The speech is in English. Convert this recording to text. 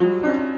Hmm?